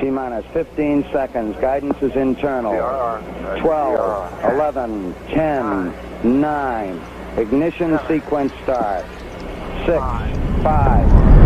T-minus 15 seconds. Guidance is internal. 12, 11, 10, 9. Ignition sequence start. 6, 5.